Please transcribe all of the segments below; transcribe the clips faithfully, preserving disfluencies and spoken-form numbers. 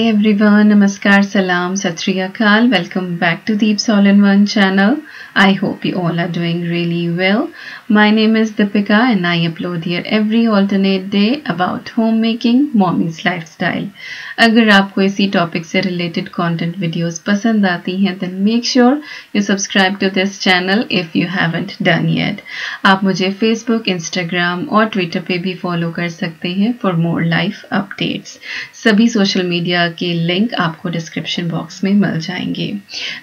Hi everyone, नमस्कार, सलाम, सत श्री अकाल। Welcome back to Deeps all in one channel. I hope you all are doing really well. My name is Deepika and I upload here every alternate day about home making, mommies lifestyle. अगर आपको इसी topic से related content videos पसंद आती हैं then make sure you subscribe to this channel if you haven't done yet. आप मुझे Facebook, Instagram और ट्विटर पे भी फॉलो कर सकते हैं फॉर मोर लाइफ अपडेट्स। सभी सोशल मीडिया के लिंक आपको डिस्क्रिप्शन बॉक्स में मिल जाएंगे।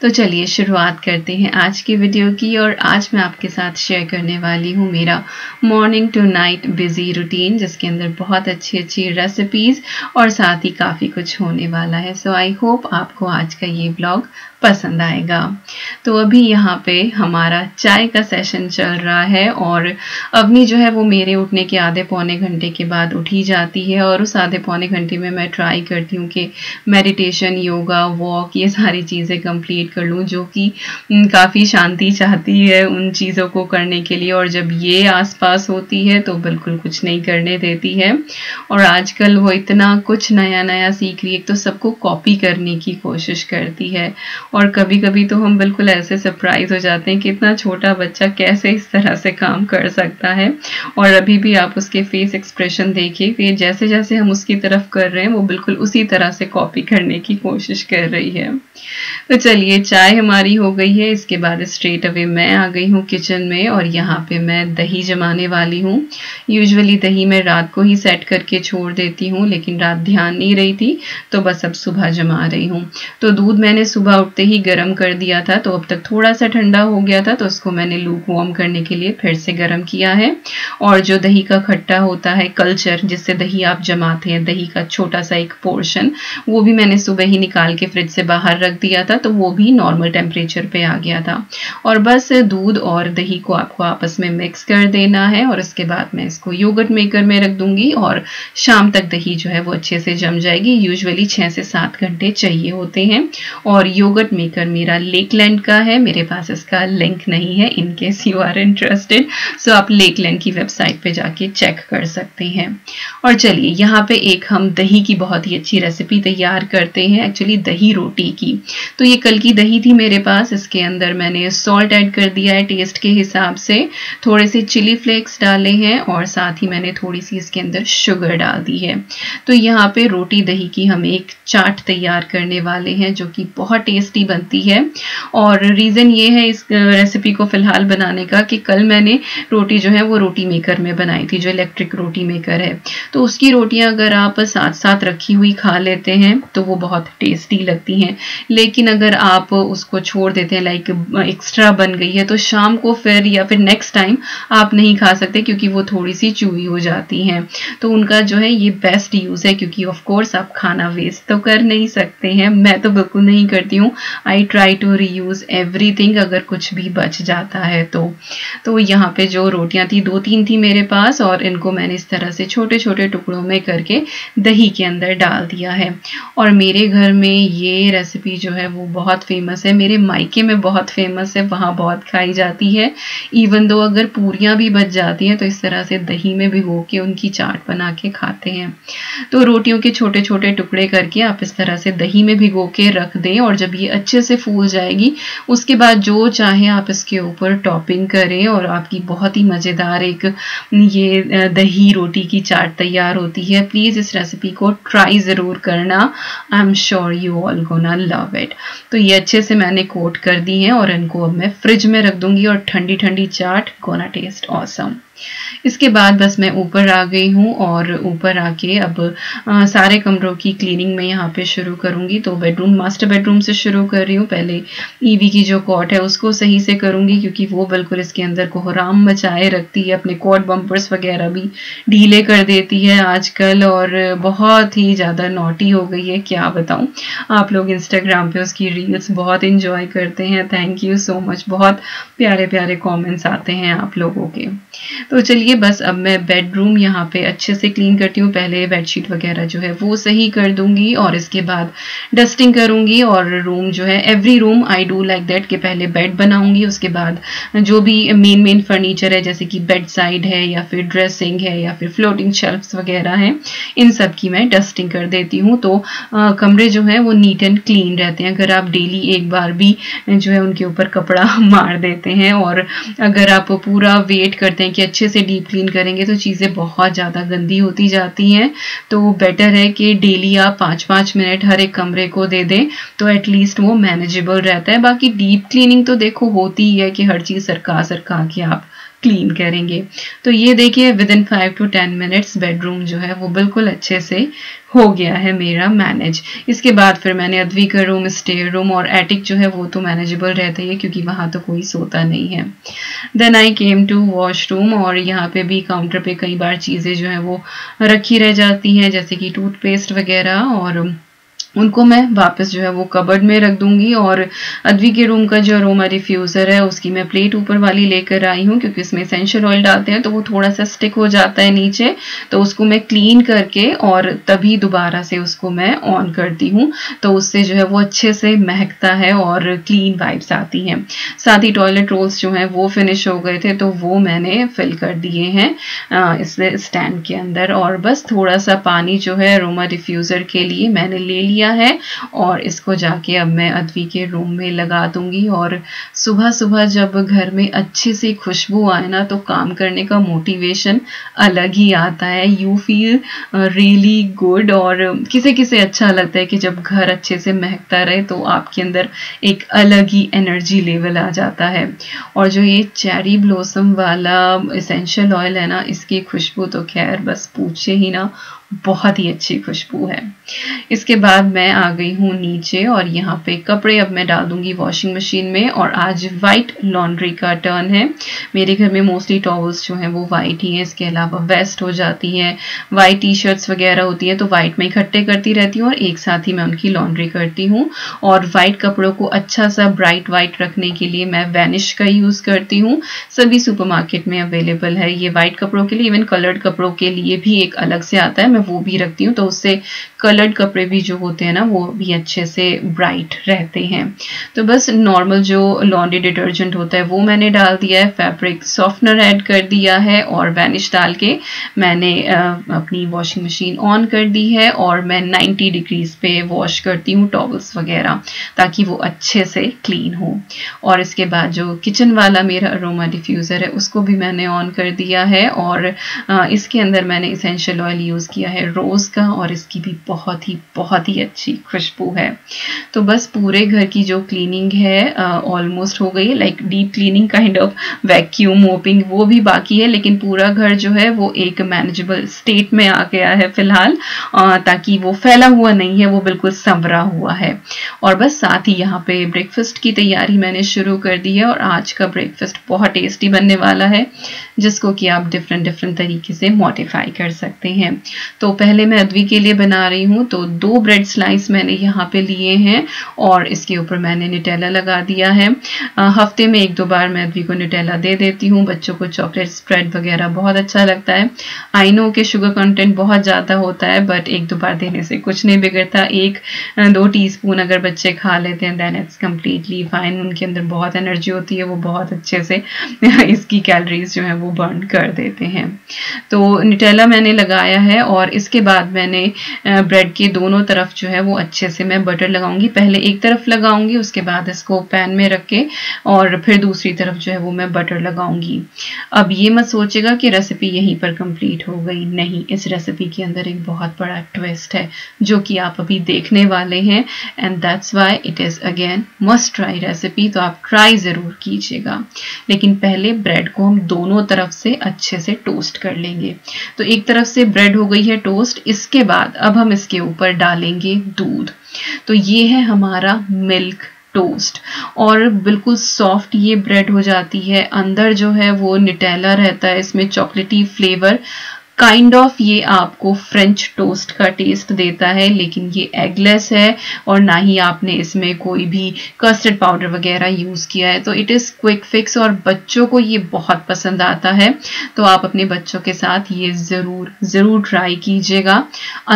तो चलिए शुरुआत करते हैं आज की वीडियो की। और आज मैं आपके साथ शेयर करने वाली हूँ मेरा morning to night busy routine, जिसके अंदर बहुत अच्छी अच्छी रेसिपीज और साथ ही काफ़ी कुछ होने वाला है। सो आई होप आपको आज का ये ब्लॉग पसंद आएगा। तो अभी यहाँ पे हमारा चाय का सेशन चल रहा है और अवनी जो है वो मेरे उठने के आधे पौने घंटे के बाद उठी जाती है और उस आधे पौने घंटे में मैं ट्राई करती हूँ कि मेडिटेशन, योगा, वॉक, ये सारी चीज़ें कंप्लीट कर लूँ, जो कि काफ़ी शांति चाहती है उन चीज़ों को करने के लिए। और जब ये आसपास होती है तो बिल्कुल कुछ नहीं करने देती है। और आजकल वो इतना कुछ नया नया सीख रही है, तो सबको कॉपी करने की कोशिश करती है। और कभी कभी तो हम बिल्कुल ऐसे सरप्राइज हो जाते हैं कि इतना छोटा बच्चा कैसे इस तरह से काम कर सकता है। और अभी भी आप उसके फेस एक्सप्रेशन देखिए कि जैसे जैसे हम उसकी तरफ कर रहे हैं वो बिल्कुल उसी तरह से कॉपी करने की कोशिश कर रही है। तो चलिए, चाय हमारी हो गई है। इसके बाद स्ट्रेट अवे मैं आ गई हूँ किचन में और यहाँ पे मैं दही जमाने वाली हूँ। यूजुअली दही मैं रात को ही सेट करके छोड़ देती हूँ, लेकिन रात ध्यान नहीं रही थी तो बस अब सुबह जमा रही हूँ। तो दूध मैंने सुबह उठते ही गर्म कर दिया था, तो अब तक थोड़ा सा ठंडा हो गया था, तो उसको मैंने लूक वार्म करने के लिए फिर से गर्म किया है। और जो दही का खट्टा होता है कल्चर, जिससे दही आप जमाते हैं, दही का छोटा सा एक पोर्शन, वो भी मैंने सुबह ही निकाल के फ्रिज से बाहर रख दिया था, तो वो भी नॉर्मल टेम्परेचर पे आ गया था। और बस दूध और दही को आपको आपस में मिक्स कर देना है और उसके बाद मैं इसको योगर्ट मेकर में रख दूंगी और शाम तक दही जो है वो अच्छे से जम जाएगी। यूजुअली छः से सात घंटे चाहिए होते हैं। और योगर्ट मेकर मेरा लेकलैंड का है, मेरे पास इसका लिंक नहीं है, in case you are interested. So आप लेकलैंड की वेबसाइट पे जाके चेक कर सकते हैं। और चलिए, यहाँ पे एक हम दही की बहुत ही अच्छी रेसिपी तैयार करते हैं, एक्चुअली दही रोटी की। तो ये कल की दही थी मेरे पास, इसके अंदर मैंने सॉल्ट ऐड कर दिया है टेस्ट के हिसाब से, थोड़े से चिली फ्लेक्स डाले हैं और साथ ही मैंने थोड़ी सी इसके अंदर शुगर डाल दी है। तो यहाँ पे रोटी दही की हम एक चाट तैयार करने वाले हैं जो कि बहुत टेस्टी बनती है। और रीज़न ये है इस रेसिपी को फ़िलहाल बनाने का कि कल मैंने रोटी जो है वो रोटी मेकर में बनाई थी, जो इलेक्ट्रिक रोटी मेकर है। तो उसकी रोटियां अगर आप साथ साथ रखी हुई खा लेते हैं तो वो बहुत टेस्टी लगती हैं, लेकिन अगर आप उसको छोड़ देते हैं, लाइक एक्स्ट्रा बन गई है, तो शाम को फिर या फिर नेक्स्ट टाइम आप नहीं खा सकते क्योंकि वो थोड़ी सी चूई हो जाती हैं। तो उनका जो है ये बेस्ट यूज़ है, क्योंकि ऑफकोर्स आप खाना वेस्ट तो कर नहीं सकते हैं। मैं तो बिल्कुल नहीं करती हूँ, I try to reuse everything, अगर कुछ भी बच जाता है तो। तो यहाँ पे जो रोटियाँ थी, दो तीन थी मेरे पास, और इनको मैंने इस तरह से छोटे छोटे टुकड़ों में करके दही के अंदर डाल दिया है। और मेरे घर में ये रेसिपी जो है वो बहुत फेमस है, मेरे मायके में बहुत फेमस है, वहाँ बहुत खाई जाती है। इवन दो अगर पूरियाँ भी बच जाती हैं तो इस तरह से दही में भिगो के उनकी चाट बना के खाते हैं। तो रोटियों के छोटे छोटे टुकड़े करके आप इस तरह से दही में भिगो के रख दें, और जब ये अच्छे से फूल जाएगी उसके बाद जो चाहे आप इसके ऊपर टॉपिंग करें और आपकी बहुत ही मज़ेदार एक ये दही रोटी की चाट तैयार होती है। प्लीज़ इस रेसिपी को ट्राई ज़रूर करना, I am sure you all gonna love it. तो ये अच्छे से मैंने कोट कर दी है और इनको अब मैं फ्रिज में रख दूंगी और ठंडी ठंडी चाट गोना टेस्ट ऑसम। इसके बाद बस मैं ऊपर आ गई हूँ और ऊपर आके अब आ, सारे कमरों की क्लीनिंग मैं यहाँ पे शुरू करूँगी। तो बेडरूम, मास्टर बेडरूम से शुरू कर रही हूँ। पहले ईवी की जो कॉट है उसको सही से करूँगी, क्योंकि वो बिल्कुल इसके अंदर कोहराम मचाए रखती है, अपने कॉट बम्पर्स वगैरह भी ढीले कर देती है आजकल और बहुत ही ज़्यादा नॉटी हो गई है, क्या बताऊँ। आप लोग इंस्टाग्राम पर उसकी रील्स बहुत इंजॉय करते हैं, थैंक यू सो मच, बहुत प्यारे प्यारे कॉमेंट्स आते हैं आप लोगों के। तो चलिए बस अब मैं बेडरूम यहाँ पे अच्छे से क्लीन करती हूँ। पहले बेडशीट वगैरह जो है वो सही कर दूंगी और इसके बाद डस्टिंग करूँगी और रूम जो है every room I do like that कि पहले बेड बनाऊँगी, उसके बाद जो भी मेन मेन फर्नीचर है जैसे कि बेड साइड है या फिर ड्रेसिंग है या फिर फ्लोटिंग शेल्फ्स वगैरह हैं, इन सब की मैं डस्टिंग कर देती हूँ। तो आ, कमरे जो हैं वो नीट एंड क्लीन रहते हैं अगर आप डेली एक बार भी जो है उनके ऊपर कपड़ा मार देते हैं, और अगर आप पूरा वेट करते हैं कि अच्छे से डीप क्लीन करेंगे तो चीज़ें बहुत ज़्यादा गंदी होती जाती हैं। तो बेटर है कि डेली आप पाँच पाँच मिनट हर एक कमरे को दे दें तो एटलीस्ट वो मैनेजेबल रहता है। बाकी डीप क्लीनिंग तो देखो होती ही है कि हर चीज़ सरका सरका के आप क्लीन करेंगे। तो ये देखिए within five to ten minutes bedroom जो है वो बिल्कुल अच्छे से हो गया है मेरा मैनेज। इसके बाद फिर मैंने अद्विका रूम, स्टेयर रूम और एटिक जो है वो तो मैनेजेबल रहता ही है क्योंकि वहाँ तो कोई सोता नहीं है। Then I came to washroom और यहाँ पे भी काउंटर पे कई बार चीज़ें जो हैं वो रखी रह जाती हैं जैसे कि टूथपेस्ट वगैरह, और उनको मैं वापस जो है वो कबर्ड में रख दूंगी। और अद्वी के रूम का जो अरोमा डिफ्यूज़र है उसकी मैं प्लेट ऊपर वाली लेकर आई हूँ क्योंकि इसमें एसेंशियल ऑयल डालते हैं तो वो थोड़ा सा स्टिक हो जाता है नीचे, तो उसको मैं क्लीन करके और तभी दोबारा से उसको मैं ऑन करती हूँ तो उससे जो है वो अच्छे से महकता है और क्लीन वाइब्स आती हैं। साथ ही टॉयलेट रोल्स जो हैं वो फिनिश हो गए थे तो वो मैंने फिल कर दिए हैं इस स्टैंड के अंदर, और बस थोड़ा सा पानी जो है अरोमा डिफ्यूज़र के लिए मैंने ले लिया है और इसको जाके अब मैं अद्वी के रूम में लगा दूंगी। और सुबह सुबह जब घर में अच्छे से खुशबू आए ना तो काम करने का मोटिवेशन अलग ही आता है, यू फील रियली गुड। और किसे किसे अच्छा लगता है कि जब घर अच्छे से महकता रहे तो आपके अंदर एक अलग ही एनर्जी लेवल आ जाता है। और जो ये चेरी ब्लॉसम वाला एसेंशियल ऑयल है ना, इसकी खुशबू तो खैर बस पूछे ही ना, बहुत ही अच्छी खुशबू है। इसके बाद मैं आ गई हूँ नीचे और यहाँ पे कपड़े अब मैं डाल दूंगी वॉशिंग मशीन में। और आज वाइट लॉन्ड्री का टर्न है, मेरे घर में मोस्टली टॉवल्स जो हैं वो वाइट ही हैं, इसके अलावा वेस्ट हो जाती हैं, वाइट टी शर्ट्स वगैरह होती हैं, तो वाइट में इकट्ठे करती रहती हूँ और एक साथ ही मैं उनकी लॉन्ड्री करती हूँ। और वाइट कपड़ों को अच्छा सा ब्राइट वाइट रखने के लिए मैं वैनिश का यूज़ करती हूँ, सभी सुपर मार्केट में अवेलेबल है ये वाइट कपड़ों के लिए, इवन कलर्ड कपड़ों के लिए भी एक अलग से आता है, मैं वो भी रखती हूँ तो उससे कलर्ड कपड़े भी जो होते हैं ना वो भी अच्छे से ब्राइट रहते हैं। तो बस नॉर्मल जो लॉन्ड्री डिटर्जेंट होता है वो मैंने डाल दिया है, फैब्रिक सॉफ्टनर ऐड कर दिया है और वैनिश डाल के मैंने अपनी वॉशिंग मशीन ऑन कर दी है। और मैं नाइन्टी डिग्रीज पे वॉश करती हूँ टॉवल्स वगैरह ताकि वो अच्छे से क्लीन हो। और इसके बाद जो किचन वाला मेरा अरोमा डिफ्यूज़र है उसको भी मैंने ऑन कर दिया है और इसके अंदर मैंने एसेंशियल ऑयल यूज़ किया है रोज़ का, और इसकी भी बहुत ही बहुत ही अच्छी खुशबू है। तो बस पूरे घर की जो क्लीनिंग है ऑलमोस्ट हो गई, like deep cleaning kind of vacuum mopping वो भी बाकी है, लेकिन पूरा घर जो है वो एक मैनेजेबल स्टेट में आ गया है फिलहाल, ताकि वो फैला हुआ नहीं है, वो बिल्कुल संवरा हुआ है। और बस साथ ही यहाँ पे ब्रेकफास्ट की तैयारी मैंने शुरू कर दी है और आज का ब्रेकफास्ट बहुत टेस्टी बनने वाला है जिसको कि आप डिफरेंट डिफरेंट तरीके से मॉडिफाई कर सकते हैं। तो पहले मैं अद्वी के लिए बना रही हूँ तो दो ब्रेड स्लाइस मैंने यहाँ पे लिए हैं और इसके ऊपर मैंने नुटेला लगा दिया है। आ, हफ्ते में एक दो बार मैं अद्वी को नुटेला दे देती हूँ, बच्चों को चॉकलेट स्प्रेड वगैरह बहुत अच्छा लगता है। आई नो के शुगर कंटेंट बहुत ज़्यादा होता है बट एक दो बार देने से कुछ नहीं बिगड़ता, एक दो टीस्पून अगर बच्चे खा लेते हैं दैन इट्स कम्प्लीटली फाइन, उनके अंदर बहुत एनर्जी होती है, वो बहुत अच्छे से इसकी कैलोरीज जो है वो बर्न कर देते हैं। तो नुटेला मैंने लगाया है और इसके बाद मैंने ब्रेड के दोनों तरफ जो है वो अच्छे से मैं बटर लगाऊंगी, पहले एक तरफ लगाऊंगी उसके बाद इसको पैन में रख के और फिर दूसरी तरफ जो है वो मैं बटर लगाऊंगी। अब ये मत सोचेगा कि रेसिपी यहीं पर कंप्लीट हो गई, नहीं, इस रेसिपी के अंदर एक बहुत बड़ा ट्विस्ट है जो कि आप अभी देखने वाले हैं, and that's why it is again must try recipe. तो आप ट्राई ज़रूर कीजिएगा, लेकिन पहले ब्रेड को हम दोनों तरफ से अच्छे से टोस्ट कर लेंगे। तो एक तरफ से ब्रेड हो गई है टोस्ट, इसके बाद अब हम इसके ऊपर डालेंगे दूध। तो ये है हमारा मिल्क टोस्ट और बिल्कुल सॉफ्ट ये ब्रेड हो जाती है, अंदर जो है वो नुटेला रहता है, इसमें चॉकलेटी फ्लेवर काइंड ऑफ ये आपको फ्रेंच टोस्ट का टेस्ट देता है, लेकिन ये एगलेस है और ना ही आपने इसमें कोई भी कस्टर्ड पाउडर वगैरह यूज़ किया है। तो इट इज़ क्विक फिक्स और बच्चों को ये बहुत पसंद आता है। तो आप अपने बच्चों के साथ ये ज़रूर ज़रूर ट्राई कीजिएगा।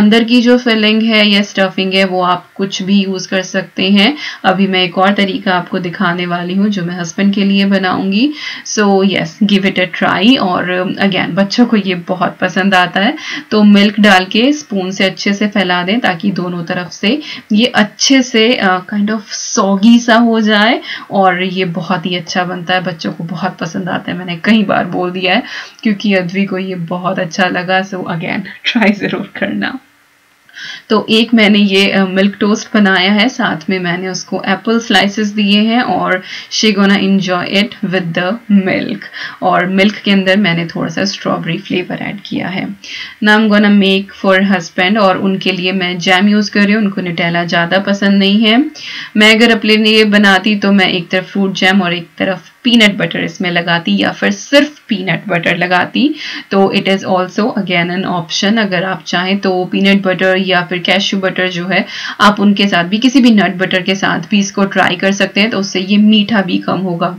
अंदर की जो फिलिंग है या स्टफिंग है वो आप कुछ भी यूज़ कर सकते हैं। अभी मैं एक और तरीका आपको दिखाने वाली हूँ जो मैं हस्बैंड के लिए बनाऊँगी। So yes, give it a try. और अगेन बच्चों को ये बहुत पसंद आता है। तो मिल्क डाल के स्पून से अच्छे से फैला दें ताकि दोनों तरफ से ये अच्छे से काइंड ऑफ सॉगी सा हो जाए और ये बहुत ही अच्छा बनता है। बच्चों को बहुत पसंद आता है, मैंने कई बार बोल दिया है क्योंकि अद्वी को ये बहुत अच्छा लगा। सो अगेन ट्राई ज़रूर करना। तो एक मैंने ये मिल्क टोस्ट बनाया है, साथ में मैंने उसको एप्पल स्लाइसेस दिए हैं और she gonna enjoy it with the milk. और मिल्क के अंदर मैंने थोड़ा सा स्ट्रॉबेरी फ्लेवर ऐड किया है। Now I am gonna make for husband, और उनके लिए मैं जैम यूज़ कर रही हूँ। उनको न्यूटेला ज़्यादा पसंद नहीं है। मैं अगर अपने लिए बनाती तो मैं एक तरफ फ्रूट जैम और एक तरफ पीनट बटर इसमें लगाती या फिर सिर्फ पीनट बटर लगाती। तो it is also again an option. अगर आप चाहें तो पीनट बटर या फिर कैश्यू बटर जो है आप उनके साथ भी, किसी भी नट बटर के साथ भी इसको ट्राई कर सकते हैं। तो उससे ये मीठा भी कम होगा।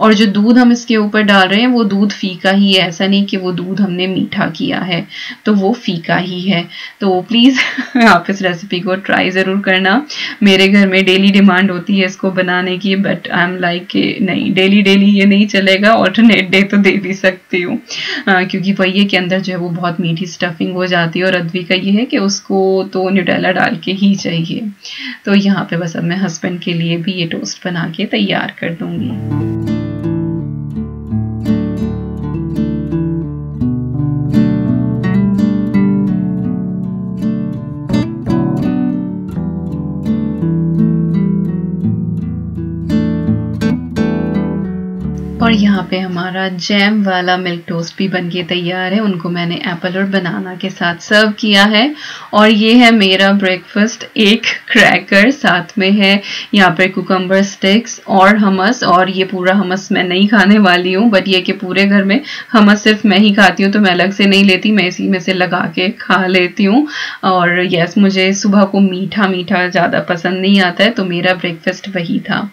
और जो दूध हम इसके ऊपर डाल रहे हैं वो दूध फीका ही है, ऐसा नहीं कि वो दूध हमने मीठा किया है, तो वो फीका ही है। तो प्लीज़ आप इस रेसिपी को ट्राई ज़रूर करना। मेरे घर में डेली डिमांड होती है इसको बनाने की, बट आई एम लाइक कि नहीं, डेली डेली ये नहीं चलेगा, ऑल्टरनेट डे तो दे भी सकती हूँ क्योंकि पहिए के अंदर जो है वो बहुत मीठी स्टफिंग हो जाती है। और अद्वी का ये है कि उसको तो न्यूटेला डाल के ही चाहिए। तो यहाँ पे बस अब मैं हस्बैंड के लिए भी ये टोस्ट बना के तैयार कर दूंगी। और यहाँ पे हमारा जैम वाला मिल्क टोस्ट भी बनके तैयार है। उनको मैंने एप्पल और बनाना के साथ सर्व किया है। और ये है मेरा ब्रेकफास्ट, एक क्रैकर, साथ में है यहाँ पर कुकम्बर स्टिक्स और हमस। और ये पूरा हमस मैं नहीं खाने वाली हूँ, बट ये कि पूरे घर में हमस सिर्फ मैं ही खाती हूँ, तो मैं अलग से नहीं लेती, मैं इसी में से लगा के खा लेती हूँ। और यस, मुझे सुबह को मीठा मीठा ज़्यादा पसंद नहीं आता है, तो मेरा ब्रेकफास्ट वही था।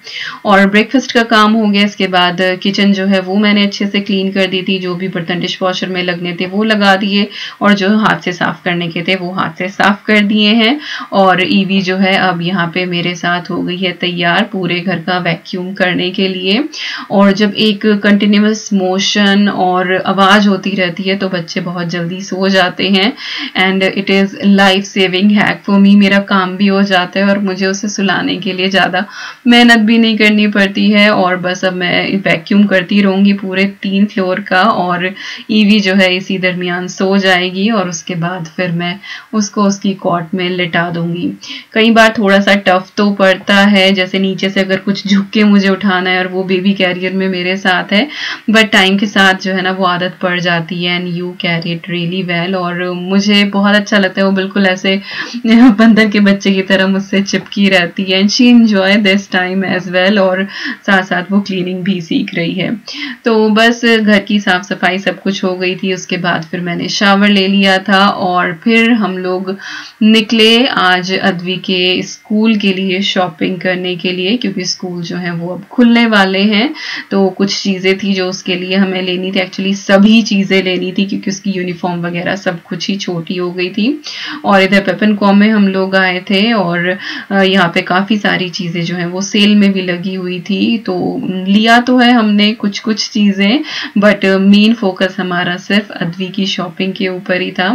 और ब्रेकफास्ट का काम हो गया। इसके बाद किचन जो है वो मैंने अच्छे से क्लीन कर दी थी। जो भी बर्तन डिश वॉशर में लगने थे वो लगा दिए, और जो हाथ से साफ करने के थे वो हाथ से साफ कर दिए हैं। और ईवी जो है अब यहाँ पे मेरे साथ हो गई है तैयार पूरे घर का वैक्यूम करने के लिए। और जब एक कंटिन्यूअस मोशन और आवाज़ होती रहती है तो बच्चे बहुत जल्दी सो जाते हैं। And it is life saving hack for me. मेरा काम भी हो जाता है और मुझे उसे सुलाने के लिए ज़्यादा मेहनत भी नहीं करनी पड़ती है। और बस अब मैं वैक्यूम करती रहूँगी पूरे तीन फ्लोर का, और ईवी जो है इसी दरमियान सो जाएगी। और उसके बाद फिर मैं उसको उसकी कॉट में लिटा दूँगी। कई बार थोड़ा सा टफ तो पड़ता है, जैसे नीचे से अगर कुछ झुक के मुझे उठाना है, और वो बेबी कैरियर में मेरे साथ है, बट टाइम के साथ जो है ना वो आदत पड़ जाती है। And you carry it really well. और मुझे बहुत अच्छा लगता है, वो बिल्कुल ऐसे बंदर के बच्चे की तरह मुझसे चिपकी रहती है। And she enjoy this time as well. और साथ साथ वो क्लीनिंग भी सीख रही है। तो बस घर की साफ सफाई सब कुछ हो गई थी। उसके बाद फिर मैंने शावर ले लिया था और फिर हम लोग निकले आज अद्वी के स्कूल के लिए शॉपिंग करने के लिए, क्योंकि स्कूल जो है वो अब खुलने वाले हैं। तो कुछ चीज़ें थी जो उसके लिए हमें लेनी थी, एक्चुअली सभी चीज़ें लेनी थी क्योंकि उसकी यूनिफॉर्म वगैरह सब कुछ ही छोटी हो गई थी। और इधर पेपन कॉम में हम लोग आए थे और यहाँ पर काफ़ी सारी चीज़ें जो हैं वो सेल में भी लगी हुई थी। तो लिया तो है हमने कुछ कुछ चीज़ें, बट मेन फोकस हमारा सिर्फ अद्वी की शॉपिंग के ऊपर ही था।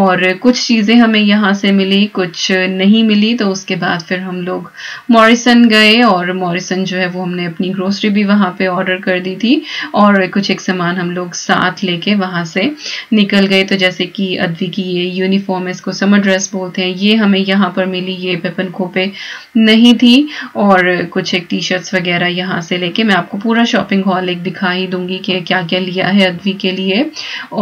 और कुछ चीज़ें हमें यहाँ से मिली, कुछ नहीं मिली। तो उसके बाद फिर हम लोग मॉरिसन गए, और मॉरिसन जो है वो हमने अपनी ग्रोसरी भी वहाँ पे ऑर्डर कर दी थी। और कुछ एक सामान हम लोग साथ लेके वहाँ से निकल गए। तो जैसे कि अद्वी की ये यूनिफॉर्म, इसको समर ड्रेस बोलते हैं, ये हमें यहाँ पर मिली, ये पेपन खो पे नहीं थी। और कुछ एक टी शर्ट्स वगैरह यहाँ से लेके, मैं आपको पूरा शॉपिंग हॉल एक दिखाई दूंगी कि क्या क्या लिया है अद्वी के लिए।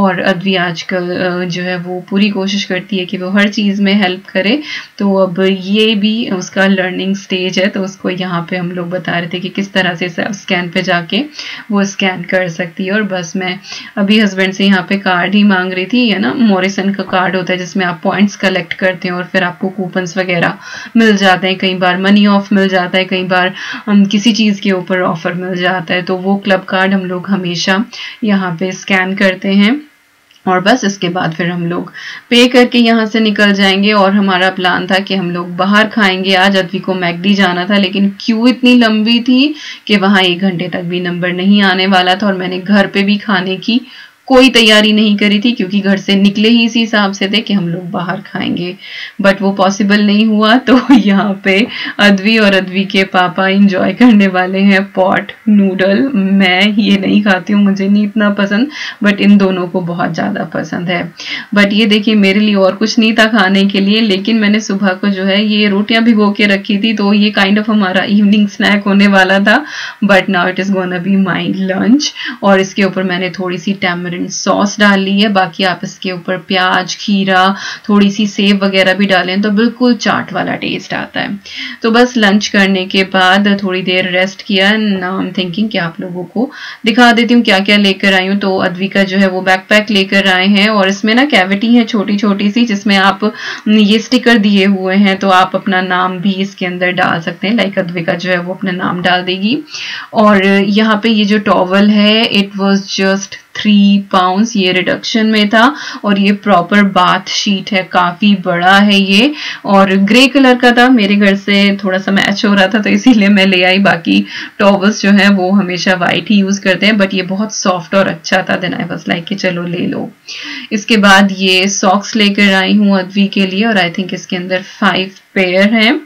और अद्वी आजकल जो है वो पूरी कोशिश करती है कि वो हर चीज़ में हेल्प करे, तो अब ये भी उसका लर्निंग स्टेज है। तो उसको यहाँ पे हम लोग बता रहे थे कि किस तरह से स्कैन पे जाके वो स्कैन कर सकती है। और बस मैं अभी हस्बैंड से यहाँ पे कार्ड ही मांग रही थी, है ना, मॉरिसन का कार्ड होता है जिसमें आप पॉइंट्स कलेक्ट करते हैं और फिर आपको कूपन्स वगैरह मिल जाते हैं, कई बार मनी ऑफ मिल जाता है, कई बार किसी चीज़ के ऊपर ऑफर मिल जाता है। तो वो क्लब कार्ड हम लोग हमेशा यहाँ पे स्कैन करते हैं और बस इसके बाद फिर हम लोग पे करके यहाँ से निकल जाएंगे। और हमारा प्लान था कि हम लोग बाहर खाएंगे, आज अद्वी को मैकडी जाना था, लेकिन क्यू इतनी लंबी थी कि वहाँ एक घंटे तक भी नंबर नहीं आने वाला था। और मैंने घर पे भी खाने की कोई तैयारी नहीं करी थी क्योंकि घर से निकले ही इसी हिसाब से थे कि हम लोग बाहर खाएंगे, बट वो पॉसिबल नहीं हुआ। तो यहाँ पे अद्वी और अद्वी के पापा इंजॉय करने वाले हैं पॉट नूडल। मैं ये नहीं खाती हूँ, मुझे नहीं इतना पसंद, बट इन दोनों को बहुत ज़्यादा पसंद है। बट ये देखिए मेरे लिए और कुछ नहीं था खाने के लिए, लेकिन मैंने सुबह को जो है ये रोटियाँ भिगो के रखी थी, तो ये काइंड ऑफ हमारा इवनिंग स्नैक होने वाला था। But now it is gonna be my lunch. और इसके ऊपर मैंने थोड़ी सी टैमरिंड सॉस डाल ली है, बाकी आप इसके ऊपर प्याज, खीरा, थोड़ी सी सेव वगैरह भी डालें तो बिल्कुल चाट वाला टेस्ट आता है। तो बस लंच करने के बाद थोड़ी देर रेस्ट किया। नाउ आई एम थिंकिंग कि आप लोगों को दिखा देती हूँ क्या क्या लेकर आई हूँ। तो अद्विका जो है वो बैकपैक लेकर आए हैं और इसमें ना कैविटी है छोटी छोटी सी जिसमें आप ये स्टिकर दिए हुए हैं, तो आप अपना नाम भी इसके अंदर डाल सकते हैं। लाइक अद्विका जो है वो अपना नाम डाल देगी। और यहाँ पे ये जो टॉवल है it was just three pounds, ये रिडक्शन में था। और ये प्रॉपर बाथ शीट है, काफ़ी बड़ा है ये, और ग्रे कलर का था, मेरे घर से थोड़ा सा मैच हो रहा था तो इसीलिए मैं ले आई। बाकी टॉवल्स जो हैं वो हमेशा वाइट ही यूज़ करते हैं, बट ये बहुत सॉफ्ट और अच्छा था। देन आई वाज लाइक कि चलो ले लो। इसके बाद ये सॉक्स लेकर आई हूँ अद्वी के लिए और आई थिंक इसके अंदर फाइव पेयर हैं।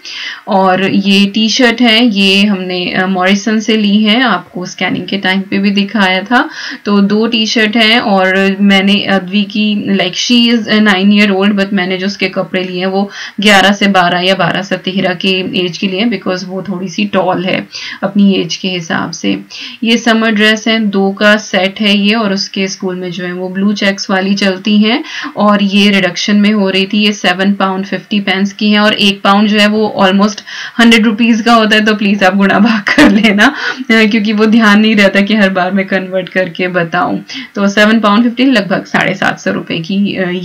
और ये टी शर्ट है, ये हमने मॉरिसन से ली है, आपको स्कैनिंग के टाइम पे भी दिखाया था। तो दो टी शर्ट हैं और मैंने अद्वी की like she is nine year old, but मैंने जो उसके कपड़े लिए हैं वो ग्यारह से बारह या बारह से तेरह के एज के लिए, बिकॉज वो थोड़ी सी टॉल है अपनी एज के हिसाब से। ये समर ड्रेस है, दो का सेट है ये, और उसके स्कूल में जो है वो ब्लू चेक्स वाली चलती हैं और ये रिडक्शन में हो रही थी। ये सेवन पाउंड फिफ्टी पेंस की है और एक पाउंड जो है वो ऑलमोस्ट हंड्रेड रुपीज का होता है, तो प्लीज आप गुणा भाग कर लेना क्योंकि वो ध्यान नहीं रहता कि हर बार मैं कन्वर्ट करके बताऊं। तो सेवन पाउंड फिफ्टी लगभग साढ़े सात सौ रुपए की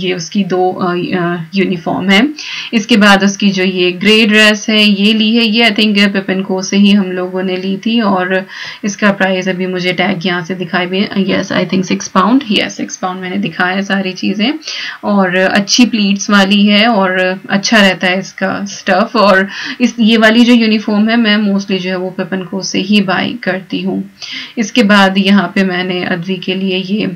ये उसकी दो यूनिफॉर्म है। इसके बाद उसकी जो ये ग्रे ड्रेस है ये ली है, ये आई थिंक पिपिन को से ही हम लोगों ने ली थी और इसका प्राइस अभी मुझे टैग यहाँ से दिखाई भी, yes I think six pound या सिक्स पाउंड मैंने दिखाया सारी चीजें। और अच्छी प्लीट्स वाली है और अच्छा रहता है इसका स्टफ। और इस ये वाली जो यूनिफॉर्म है मैं मोस्टली जो है वो पेपन को से ही बाय करती हूँ। इसके बाद यहाँ पे मैंने अद्वी के लिए ये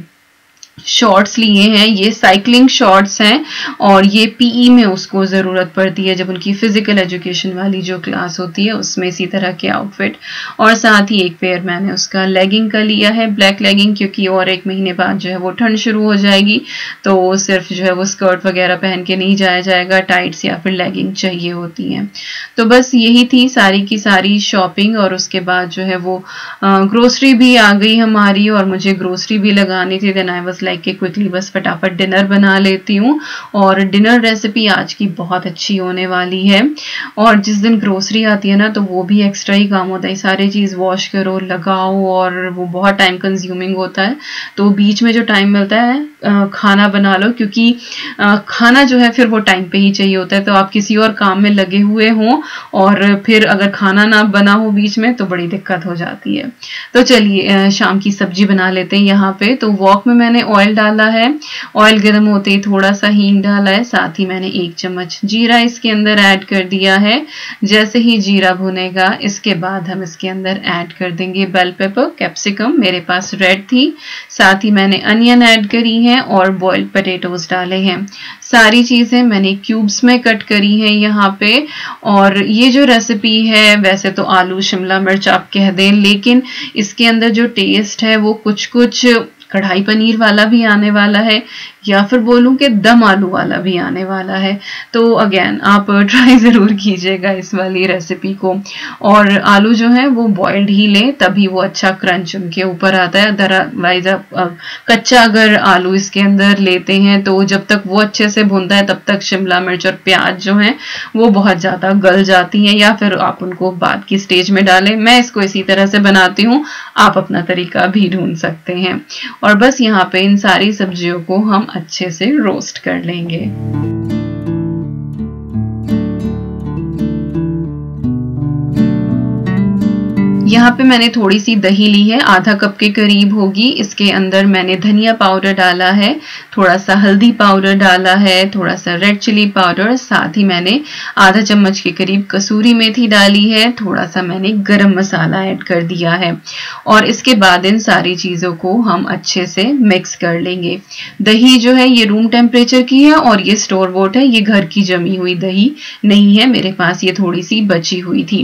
शॉर्ट्स लिए हैं, ये साइकिलिंग शॉर्ट्स हैं और ये पीई में उसको ज़रूरत पड़ती है जब उनकी फिजिकल एजुकेशन वाली जो क्लास होती है उसमें इसी तरह के आउटफिट। और साथ ही एक पेयर मैंने उसका लेगिंग का लिया है, ब्लैक लेगिंग, क्योंकि और एक महीने बाद जो है वो ठंड शुरू हो जाएगी तो सिर्फ जो है वो स्कर्ट वगैरह पहन के नहीं जाया जाएगा, टाइट्स या फिर लेगिंग चाहिए होती हैं। तो बस यही थी सारी की सारी शॉपिंग। और उसके बाद जो है वो ग्रोसरी भी आ गई हमारी और मुझे ग्रोसरी भी लगानी थी। देन आई वाज लाइक के क्विकली बस फटाफट डिनर बना लेती हूँ और डिनर रेसिपी आज की बहुत अच्छी होने वाली है। और जिस दिन ग्रोसरी आती है ना तो वो भी एक्स्ट्रा ही काम होता है, सारी चीज़ वॉश करो, लगाओ, और वो बहुत टाइम कंज्यूमिंग होता है। तो बीच में जो टाइम मिलता है खाना बना लो, क्योंकि खाना जो है फिर वो टाइम पे ही चाहिए होता है। तो आप किसी और काम में लगे हुए हों और फिर अगर खाना ना बना हो बीच में तो बड़ी दिक्कत हो जाती है। तो चलिए शाम की सब्जी बना लेते हैं। यहाँ पे तो वॉक में मैंने ऑयल डाला है, ऑयल गर्म होते ही थोड़ा सा हींग डाला है, साथ ही मैंने एक चम्मच जीरा इसके अंदर ऐड कर दिया है। जैसे ही जीरा भुनेगा इसके बाद हम इसके अंदर ऐड कर देंगे बेल पेपर, कैप्सिकम मेरे पास रेड थी, साथ ही मैंने अनियन ऐड करी है और बॉइल्ड पोटैटोज डाले हैं। सारी चीज़ें मैंने क्यूब्स में कट करी हैं यहाँ पे। और ये जो रेसिपी है वैसे तो आलू शिमला मिर्च आप कह दें, लेकिन इसके अंदर जो टेस्ट है वो कुछ कुछ कढ़ाई पनीर वाला भी आने वाला है, या फिर बोलूँ कि दम आलू वाला भी आने वाला है। तो अगेन आप ट्राई ज़रूर कीजिएगा इस वाली रेसिपी को। और आलू जो है वो बॉइल्ड ही लें, तभी वो अच्छा क्रंच उनके ऊपर आता है। अदरवाइज आप कच्चा अगर आलू इसके अंदर लेते हैं तो जब तक वो अच्छे से भुनता है तब तक शिमला मिर्च और प्याज जो हैं वो बहुत ज़्यादा गल जाती हैं, या फिर आप उनको बाद की स्टेज में डालें। मैं इसको इसी तरह से बनाती हूँ, आप अपना तरीका भी ढूंढ सकते हैं। और बस यहाँ पे इन सारी सब्जियों को हम अच्छे से रोस्ट कर लेंगे। यहाँ पे मैंने थोड़ी सी दही ली है, आधा कप के करीब होगी। इसके अंदर मैंने धनिया पाउडर डाला है, थोड़ा सा हल्दी पाउडर डाला है, थोड़ा सा रेड चिली पाउडर, साथ ही मैंने आधा चम्मच के करीब कसूरी मेथी डाली है, थोड़ा सा मैंने गरम मसाला ऐड कर दिया है। और इसके बाद इन सारी चीज़ों को हम अच्छे से मिक्स कर लेंगे। दही जो है ये रूम टेम्परेचर की है और ये स्टोर बॉट है, ये घर की जमी हुई दही नहीं है। मेरे पास ये थोड़ी सी बची हुई थी।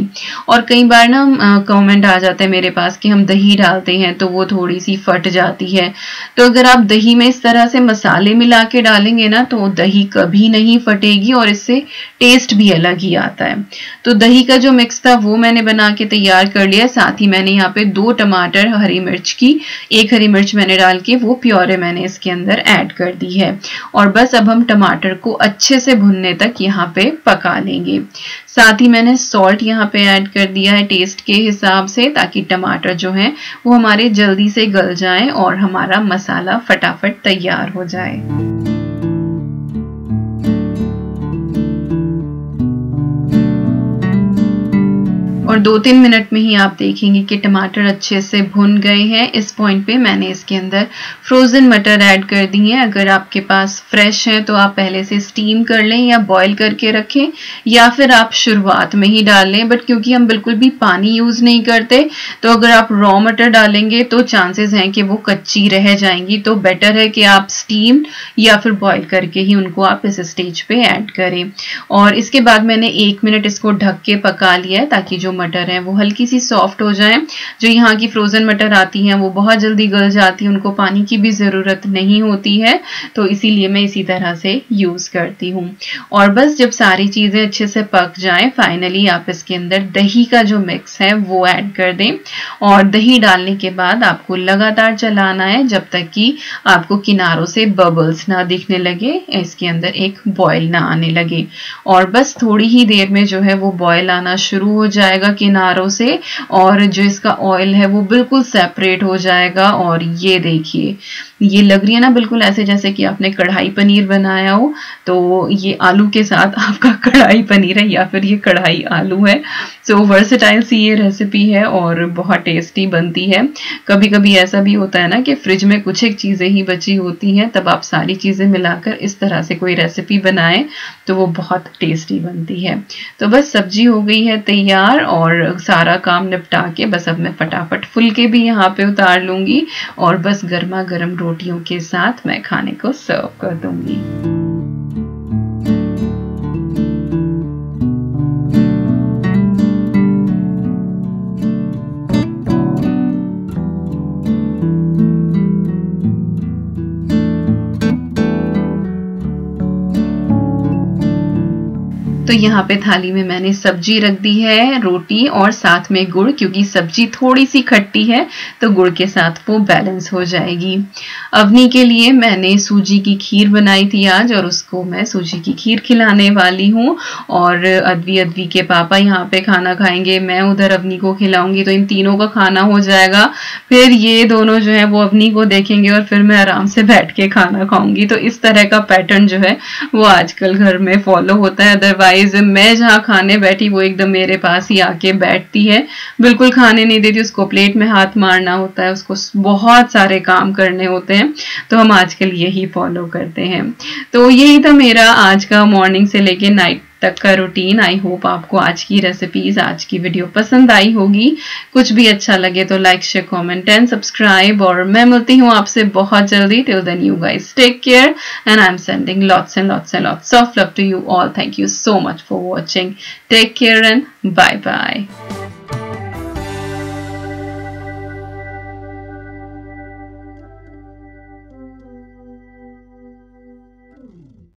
और कई बार ना कॉमेंट आ जाते हैं मेरे पास कि हम दही डालते हैं तो वो थोड़ी सी फट जाती है। तो अगर आप दही में इस तरह से मसाले मिला के डालेंगे ना तो दही कभी नहीं फटेगी और इससे टेस्ट भी अलग ही आता है। तो दही का जो मिक्स था वो मैंने बना के तैयार कर लिया। साथ ही मैंने यहाँ पे दो टमाटर हरी मिर्च की, एक हरी मिर्च मैंने डाल के वो प्योरे मैंने इसके अंदर ऐड कर दी है। और बस अब हम टमाटर को अच्छे से भुनने तक यहाँ पे पका लेंगे। साथ ही मैंने सॉल्ट यहाँ पे ऐड कर दिया है टेस्ट के हिसाब से, ताकि टमाटर जो हैं वो हमारे जल्दी से गल जाएं और हमारा मसाला फटाफट तैयार हो जाए। और दो तीन मिनट में ही आप देखेंगे कि टमाटर अच्छे से भुन गए हैं। इस पॉइंट पे मैंने इसके अंदर फ्रोज़न मटर ऐड कर दी हैं। अगर आपके पास फ्रेश हैं तो आप पहले से स्टीम कर लें या बॉईल करके रखें, या फिर आप शुरुआत में ही डाल लें। बट क्योंकि हम बिल्कुल भी पानी यूज़ नहीं करते तो अगर आप रॉ मटर डालेंगे तो चांसेस हैं कि वो कच्ची रह जाएंगी। तो बेटर है कि आप स्टीम या फिर बॉईल करके ही उनको आप इस स्टेज पर ऐड करें। और इसके बाद मैंने एक मिनट इसको ढक के पका लिया है ताकि जो मटर हैं वो हल्की सी सॉफ्ट हो जाएं। जो यहाँ की फ्रोजन मटर आती हैं वो बहुत जल्दी गल जाती हैं, उनको पानी की भी ज़रूरत नहीं होती है, तो इसीलिए मैं इसी तरह से यूज़ करती हूँ। और बस जब सारी चीज़ें अच्छे से पक जाएं फाइनली आप इसके अंदर दही का जो मिक्स है वो ऐड कर दें। और दही डालने के बाद आपको लगातार चलाना है जब तक कि आपको किनारों से बबल्स ना दिखने लगे, इसके अंदर एक बॉयल ना आने लगे। और बस थोड़ी ही देर में जो है वो बॉयल आना शुरू हो जाएगा किनारों से, और जो इसका ऑयल है वो बिल्कुल सेपरेट हो जाएगा। और ये देखिए, ये लग रही है ना बिल्कुल ऐसे जैसे कि आपने कढ़ाई पनीर बनाया हो। तो ये आलू के साथ आपका कढ़ाई पनीर है या फिर ये कढ़ाई आलू है। सो वर्सेटाइल सी ये रेसिपी है और बहुत टेस्टी बनती है। कभी कभी ऐसा भी होता है ना कि फ्रिज में कुछ एक चीज़ें ही बची होती हैं, तब आप सारी चीज़ें मिलाकर इस तरह से कोई रेसिपी बनाएं तो वो बहुत टेस्टी बनती है। तो बस सब्जी हो गई है तैयार और सारा काम निपटा के बस अब मैं फटाफट फुलके भी यहाँ पे उतार लूँगी और बस गर्मा गर्म रोटियों के साथ मैं खाने को सर्व कर दूँगी। तो यहाँ पे थाली में मैंने सब्जी रख दी है, रोटी और साथ में गुड़, क्योंकि सब्जी थोड़ी सी खट्टी है तो गुड़ के साथ वो बैलेंस हो जाएगी। अवनी के लिए मैंने सूजी की खीर बनाई थी आज और उसको मैं सूजी की खीर खिलाने वाली हूँ। और अद्वी अद्वी के पापा यहाँ पे खाना खाएंगे, मैं उधर अवनी को खिलाऊंगी, तो इन तीनों का खाना हो जाएगा। फिर ये दोनों जो है वो अवनी को देखेंगे और फिर मैं आराम से बैठ के खाना खाऊंगी। तो इस तरह का पैटर्न जो है वो आजकल घर में फॉलो होता है। अदरवाइज मैं जहाँ खाने बैठी वो एकदम मेरे पास ही आके बैठती है, बिल्कुल खाने नहीं देती। उसको प्लेट में हाथ मारना होता है, उसको बहुत सारे काम करने होते हैं, तो हम आजकल यही फॉलो करते हैं। तो यही था मेरा आज का मॉर्निंग से लेके नाइट तक का रूटीन। आई होप आपको आज की रेसिपीज, आज की वीडियो पसंद आई होगी। कुछ भी अच्छा लगे तो like share comment and subscribe. और मैं मिलती हूँ आपसे बहुत जल्दी। Till then you guys take care and I am sending lots and lots and lots of love to you all. Thank you so much for watching. Take care and bye bye.